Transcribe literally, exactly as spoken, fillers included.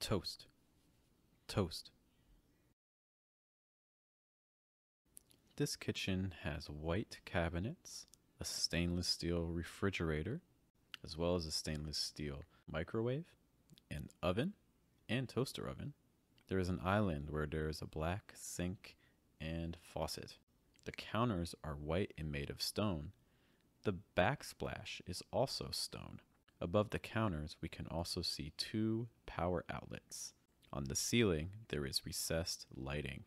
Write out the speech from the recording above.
Toast. Toast. This kitchen has white cabinets, a stainless steel refrigerator, as well as a stainless steel microwave, an oven, and toaster oven. There is an island where there is a black sink and faucet. The counters are white and made of stone. The backsplash is also stone. Above the counters, we can also see two power outlets. On the ceiling, there is recessed lighting.